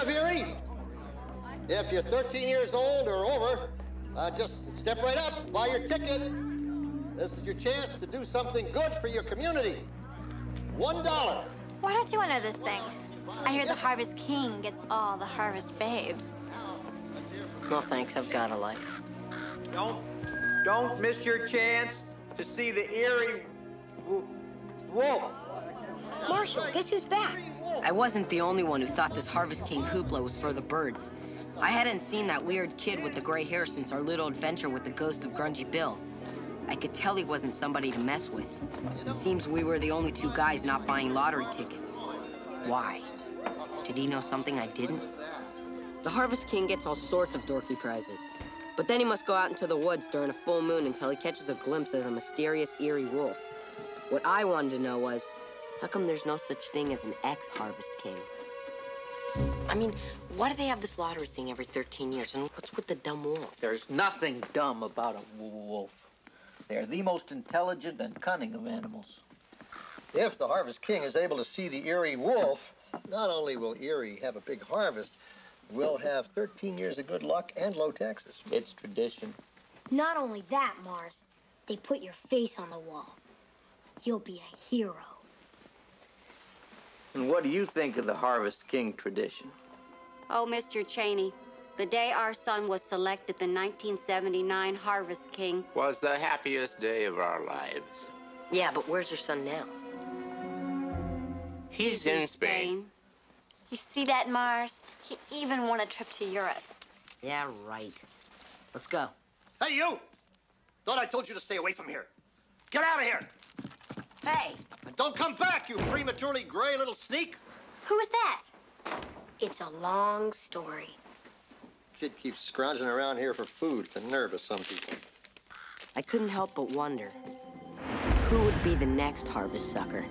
up here eating. If you're 13 years old or over, just step right up, buy your ticket. This is your chance to do something good for your community. $1. Why don't you enter this thing? I hear the Harvest King gets all the harvest babes. No thanks, I've got a life. Don't miss your chance to see the eerie wolf. Marshall, guess who's back? I wasn't the only one who thought this Harvest King hoopla was for the birds. I hadn't seen that weird kid with the gray hair since our little adventure with the ghost of Grungy Bill. I could tell he wasn't somebody to mess with. It seems we were the only two guys not buying lottery tickets. Why? Did he know something I didn't? The Harvest King gets all sorts of dorky prizes, but then he must go out into the woods during a full moon until he catches a glimpse of the mysterious, eerie wolf. What I wanted to know was, how come there's no such thing as an ex-Harvest King? I mean, why do they have this lottery thing every 13 years, and what's with the dumb wolf? There's nothing dumb about a wolf. They're the most intelligent and cunning of animals. If the Harvest King is able to see the eerie wolf, not only will Erie have a big harvest, we'll have 13 years of good luck and low taxes. It's tradition. Not only that, Mars, they put your face on the wall. You'll be a hero. And what do you think of the Harvest King tradition? Oh, Mr. Chaney, the day our son was selected the 1979 Harvest King was the happiest day of our lives. Yeah, but where's your son now? He's in Spain. You see that, Mars? He even won a trip to Europe. Yeah, right. Let's go. Hey, you! Thought I told you to stay away from here. Get out of here! Hey! And don't come back, you prematurely gray little sneak! Who is that? It's a long story. Kid keeps scrounging around here for food. It's a nerve of some people. I couldn't help but wonder, who would be the next harvest sucker?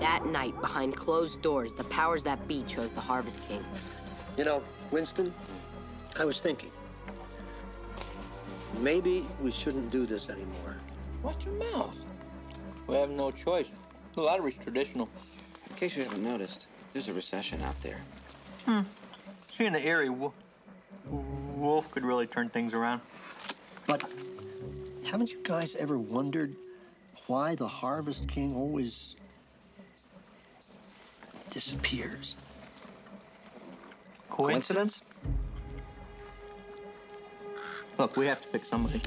That night, behind closed doors, the powers that be chose the Harvest King. You know, Winston, I was thinking, maybe we shouldn't do this anymore. Watch your mouth. We have no choice. The lottery's traditional. In case you haven't noticed, there's a recession out there. Seeing the eerie wolf could really turn things around. But haven't you guys ever wondered why the Harvest King always disappears? Coincidence? Look, we have to pick somebody.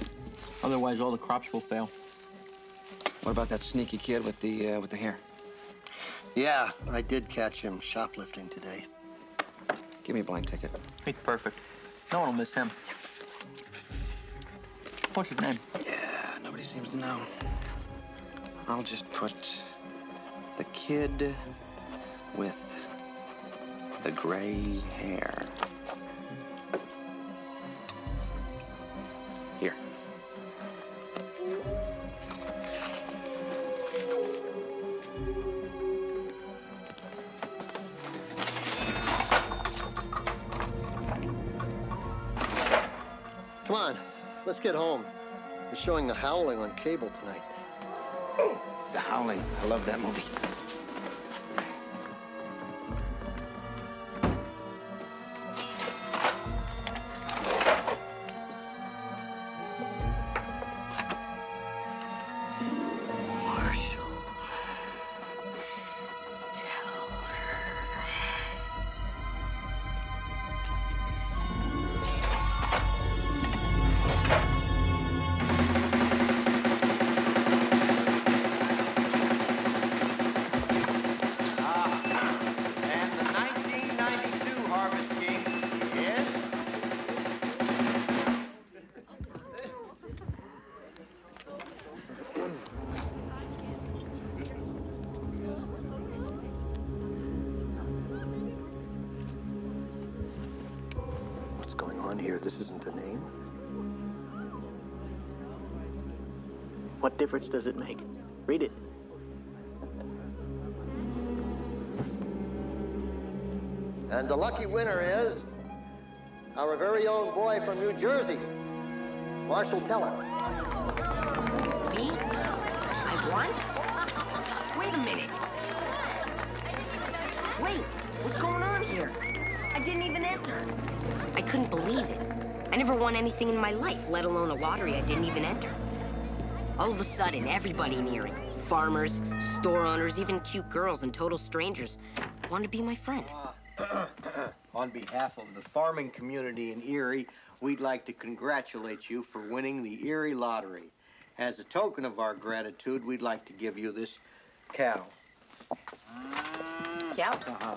Otherwise, all the crops will fail. What about that sneaky kid with the hair? Yeah, I did catch him shoplifting today. Give me a blank ticket. He's perfect. No one will miss him. What's his name? Yeah, nobody seems to know. I'll just put the kid with the gray hair. Here. Come on, let's get home. We're showing The Howling on cable tonight. Oh, The Howling. I love that movie. What difference does it make? Read it. And the lucky winner is our very own boy from New Jersey, Marshall Teller. Me? I won? Wait a minute. Wait, what's going on here? I didn't even enter. I couldn't believe it. I never won anything in my life, let alone a lottery I didn't even enter. All of a sudden, everybody near it, farmers, store owners, even cute girls and total strangers, wanted to be my friend. On behalf of the farming community in Erie, we'd like to congratulate you for winning the Erie Lottery. As a token of our gratitude, we'd like to give you this cow. Cow? Uh-huh.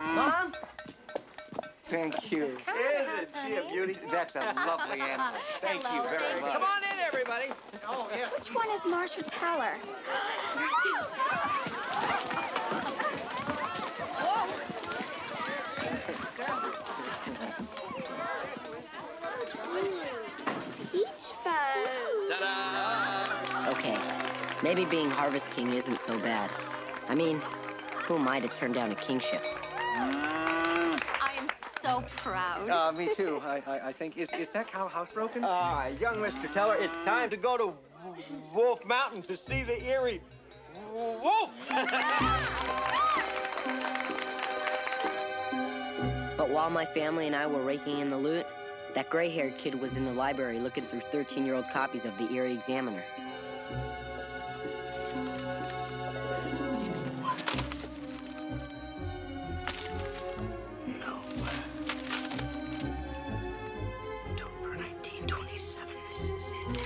Mom? Thank you. Isn't she a beauty? That's a lovely animal. Thank you very much. Come on in, everybody. Oh, yeah. Which one is Marshall Teller? Okay, maybe being Harvest King isn't so bad. I mean, who am I to turn down a kingship? I am so proud. Me too, I think. Is that cow housebroken? Young Mr. Teller, it's time to go to Wolf Mountain to see the Erie Wolf! But while my family and I were raking in the loot, that gray-haired kid was in the library looking through 13-year-old copies of the Erie Examiner. No. October 1927, this is it.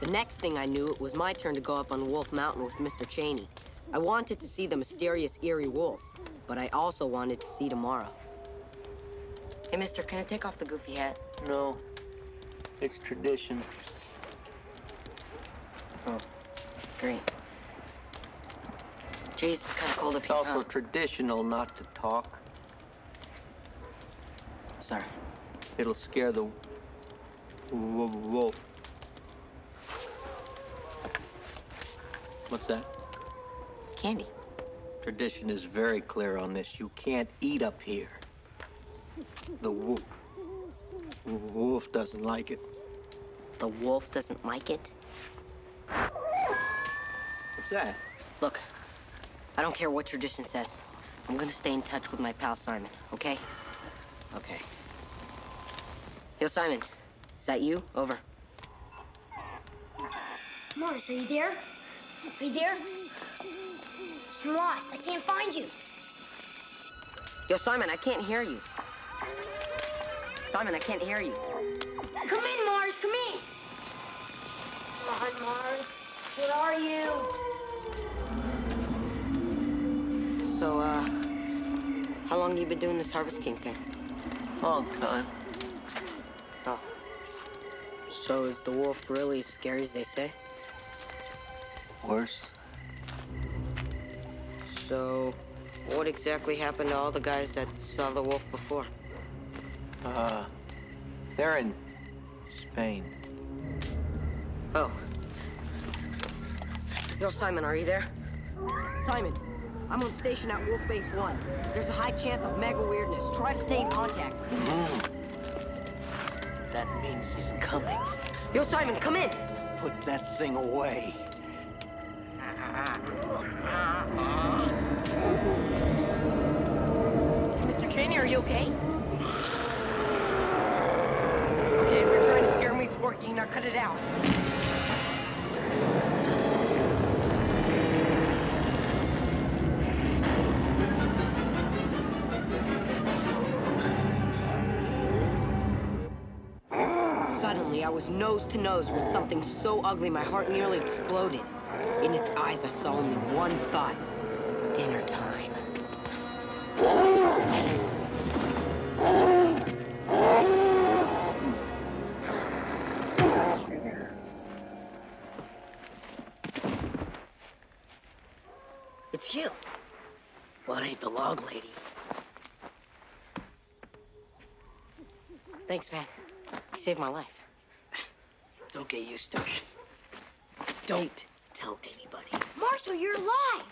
The next thing I knew, it was my turn to go up on Wolf Mountain with Mr. Chaney. I wanted to see the mysterious Erie Wolf, but I also wanted to see tomorrow. Hey, mister, can I take off the goofy hat? No. It's tradition. Oh. Great. Jeez, it's kind of cold up here. It's also traditional not to talk. Sorry. It'll scare the wolf. What's that? Candy. Tradition is very clear on this. You can't eat up here. The wolf doesn't like it. The wolf doesn't like it? What's that? Look, I don't care what tradition says. I'm gonna stay in touch with my pal Simon, okay? Okay. Yo, Simon, is that you? Over. Morris, are you there? Are you there? I'm lost. I can't find you. Yo, Simon, I can't hear you. Simon, I can't hear you. Come in, Mars. Come in. Come on, Mars. Where are you? So, how long have you been doing this Harvest King thing? Long time. Oh. So is the wolf really as scary as they say? Worse. So, what exactly happened to all the guys that saw the wolf before? They're in Spain. Oh. Yo, Simon, are you there? Simon, I'm on station at Wolf Base 1. There's a high chance of mega weirdness. Try to stay in contact. That means he's coming. Yo, Simon, come in! Put that thing away. Mr. Chaney, are you okay? Okay, if you're trying to scare me, it's working. Now cut it out. Suddenly, I was nose to nose with something so ugly my heart nearly exploded. In its eyes, I saw only one thought. Dinner time. It's you. Well, it ain't the log lady. Thanks, man. You saved my life. Don't get used to it. Don't tell anybody. Marshall, you're alive!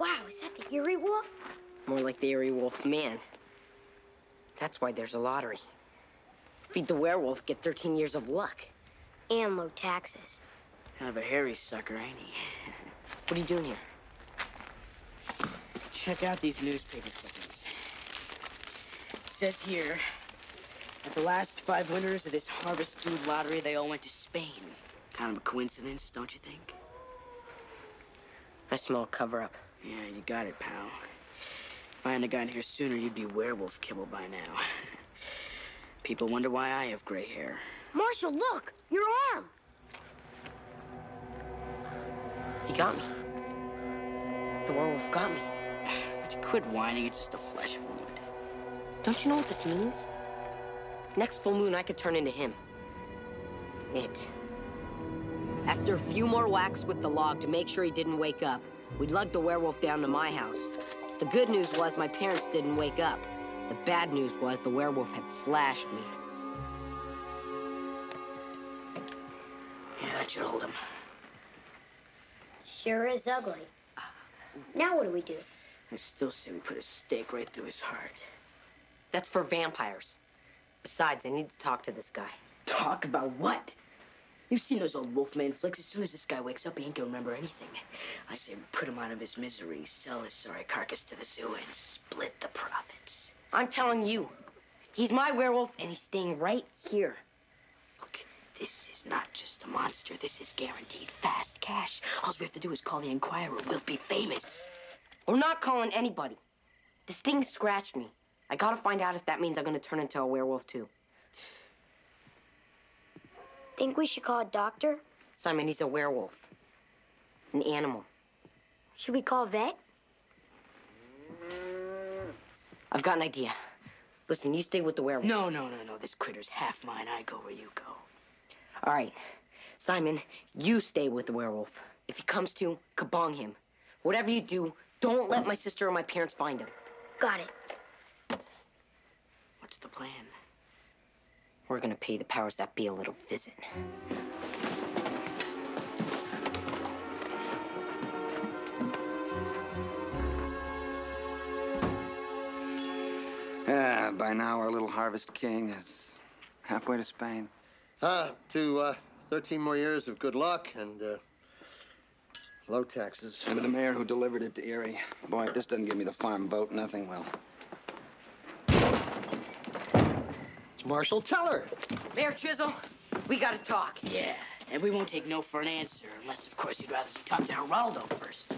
Wow, is that the Erie Wolf? More like the Airy Wolf Man. That's why there's a lottery. Feed the werewolf, get 13 years of luck. And low taxes. Kind of a hairy sucker, ain't he? What are you doing here? Check out these newspaper clippings. It says here that the last 5 winners of this Harvest Dude lottery, they all went to Spain. Kind of a coincidence, don't you think? I smell a cover-up. Yeah, you got it, pal. If I hadn't gotten here sooner, you'd be werewolf kibble by now. People wonder why I have gray hair. Marshall, look! Your arm! He got me. The werewolf got me. But you quit whining, it's just a flesh wound. Don't you know what this means? Next full moon, I could turn into him. It. After a few more whacks with the log to make sure he didn't wake up, we lugged the werewolf down to my house. The good news was my parents didn't wake up. The bad news was the werewolf had slashed me. Yeah, that should hold him. Sure is ugly. Now what do we do? I still say we put a stake right through his heart. That's for vampires. Besides, I need to talk to this guy. Talk about what? You've seen those old Wolfman flicks. As soon as this guy wakes up, he ain't gonna remember anything. I say we put him out of his misery, sell his sorry carcass to the zoo, and split the profits. I'm telling you, he's my werewolf, and he's staying right here. Look, this is not just a monster. This is guaranteed fast cash. All we have to do is call the Enquirer. We'll be famous. We're not calling anybody. This thing scratched me. I gotta find out if that means I'm gonna turn into a werewolf, too. Think we should call a doctor? Simon, he's a werewolf. An animal. Should we call a vet? I've got an idea. Listen, you stay with the werewolf. No. This critter's half mine. I go where you go. All right. Simon, you stay with the werewolf. If he comes to, kabong him. Whatever you do, don't let my sister or my parents find him. Got it. What's the plan? We're gonna pay the powers that be a little visit. By now, our little Harvest King is halfway to Spain. To 13 more years of good luck and low taxes. And to the mayor who delivered it to Erie. Boy, if this doesn't give me the farm vote, nothing will. Marshall Teller. Mayor Chisel, we gotta talk. Yeah, and we won't take no for an answer, unless, of course, you'd rather you talk to Ronaldo first.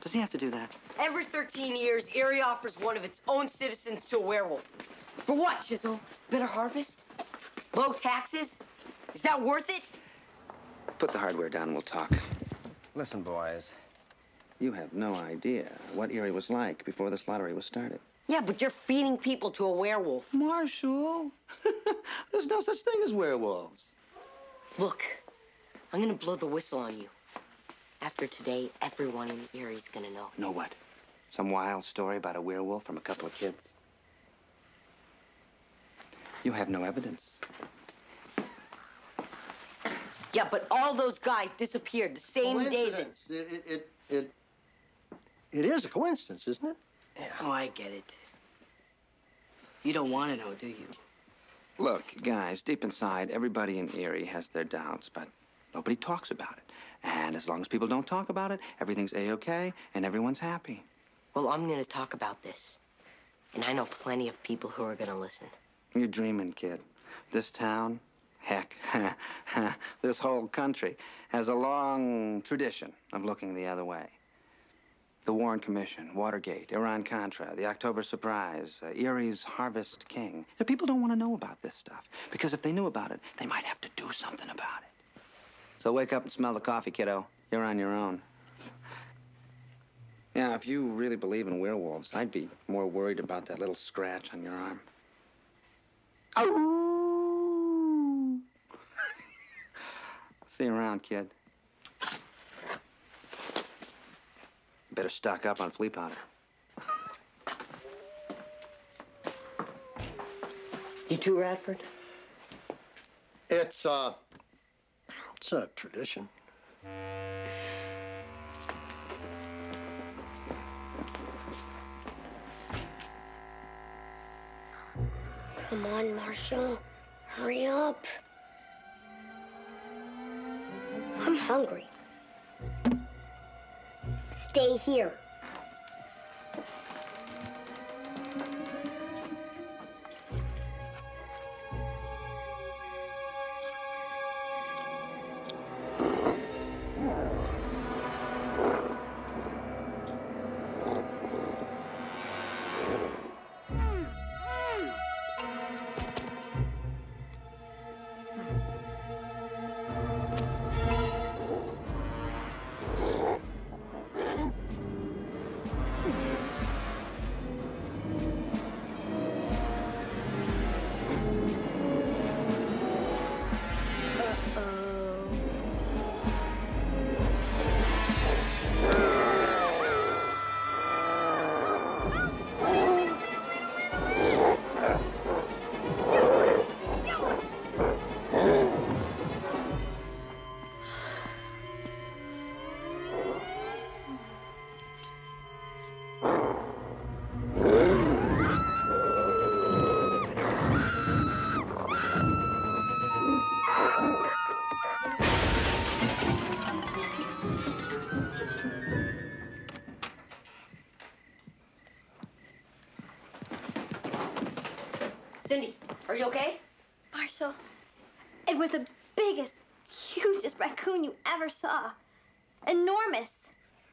Does he have to do that? Every 13 years, Erie offers one of its own citizens to a werewolf. For what, Chisel? Better harvest? Low taxes? Is that worth it? Put the hardware down and we'll talk. Listen, boys, you have no idea what Erie was like before this lottery was started. Yeah, but you're feeding people to a werewolf. Marshall, there's no such thing as werewolves. Look, I'm gonna blow the whistle on you. After today, everyone in Erie's gonna know. Know what? Some wild story about a werewolf from a couple of kids? You have no evidence. Yeah, but all those guys disappeared the same day that... It is a coincidence, isn't it? Yeah. Oh, I get it. You don't want to know, do you? Look, guys, deep inside, everybody in Erie has their doubts, but nobody talks about it. And as long as people don't talk about it, everything's A-OK and everyone's happy. Well, I'm going to talk about this. And I know plenty of people who are going to listen. You're dreaming, kid. This town, heck, this whole country has a long tradition of looking the other way. The Warren Commission, Watergate, Iran Contra, the October Surprise, Erie's Harvest King. Now, people don't want to know about this stuff, because if they knew about it, they might have to do something about it. So wake up and smell the coffee, kiddo. You're on your own. Yeah, if you really believe in werewolves, I'd be more worried about that little scratch on your arm. Oh! See you around, kid. Better stock up on flea powder. You too, Radford? It's a tradition. Come on, Marshall. Hurry up. I'm hungry. Stay here. Are you okay? Marshall, it was the biggest, hugest raccoon you ever saw. Enormous.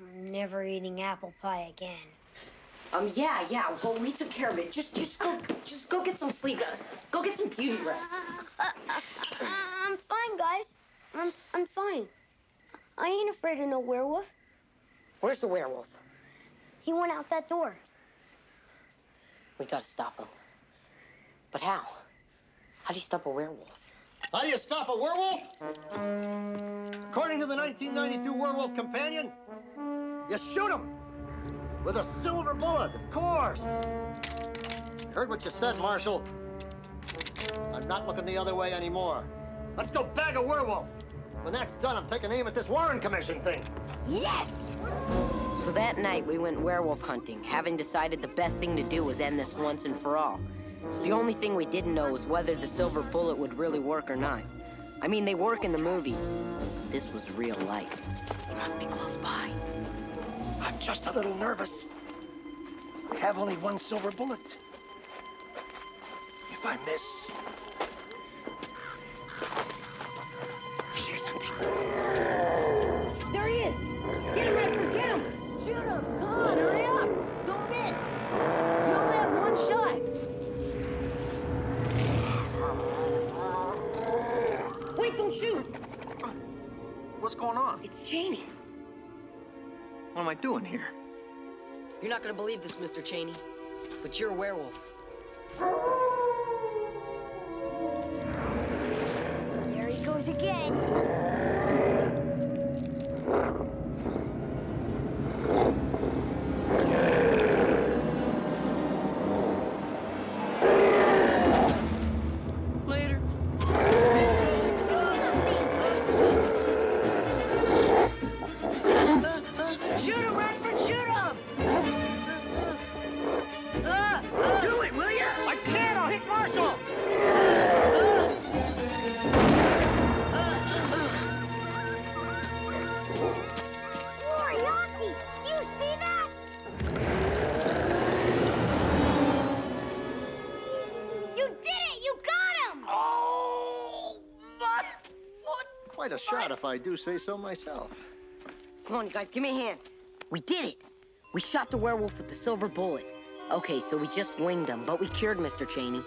I'm never eating apple pie again. Yeah, well, we took care of it. Just go get some sleep. Go get some beauty rest. I'm fine, guys. I'm fine. I ain't afraid of no werewolf. Where's the werewolf? He went out that door. We gotta stop him. But how? How do you stop a werewolf? How do you stop a werewolf? According to the 1992 Werewolf Companion, you shoot him with a silver bullet, of course. I heard what you said, Marshall. I'm not looking the other way anymore. Let's go bag a werewolf. When that's done, I'm taking aim at this Warren Commission thing. Yes! So that night, we went werewolf hunting, having decided the best thing to do was end this once and for all. The only thing we didn't know was whether the silver bullet would really work or not. I mean, they work in the movies. This was real life. He must be close by. I'm just a little nervous. I have only one silver bullet. If I miss... I hear something. There he is! Get him, Radford! Get him! Shoot him! Come on, hurry up! Don't miss! You only have one shot! Wait, don't shoot! What's going on? It's Chaney. What am I doing here? You're not gonna believe this, Mr. Chaney, but you're a werewolf. There he goes again. A shot, if I do say so myself. Come on, guys, give me a hand. We did it. We shot the werewolf with the silver bullet. Okay, so we just winged him, but we cured Mr. Chaney.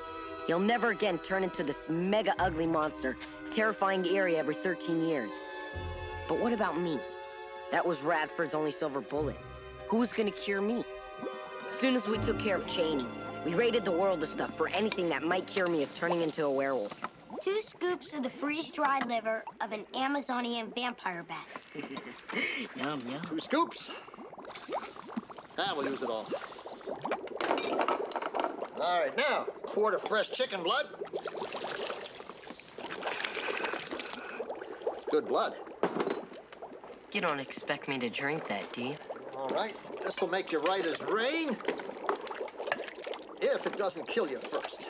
He'll never again turn into this mega ugly monster, terrifying Erie every 13 years. But what about me? That was Radford's only silver bullet. Who was gonna cure me? As soon as we took care of Chaney, we raided the world of stuff for anything that might cure me of turning into a werewolf. 2 scoops of the freeze-dried liver of an Amazonian vampire bat. Yum, yum. 2 scoops. Ah, we'll use it all. All right, now, a quart of fresh chicken blood. Good blood. You don't expect me to drink that, do you? All right, this will make you right as rain. If it doesn't kill you first.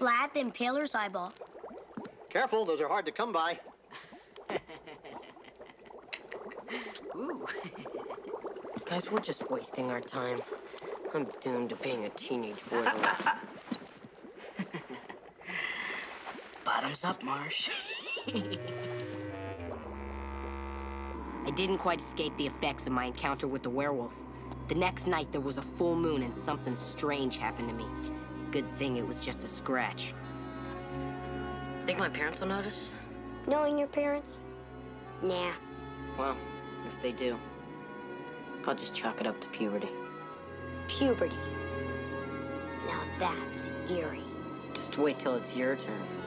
flat than Paler's eyeball. Careful, those are hard to come by. Ooh. Guys, we're just wasting our time. I'm doomed to being a teenage werewolf. Bottoms up, Marsh. I didn't quite escape the effects of my encounter with the werewolf. The next night, there was a full moon and something strange happened to me. Good thing it was just a scratch. Think my parents will notice? Knowing your parents? Nah. Well, if they do, I'll just chalk it up to puberty. Puberty. Now that's eerie. Just wait till it's your turn.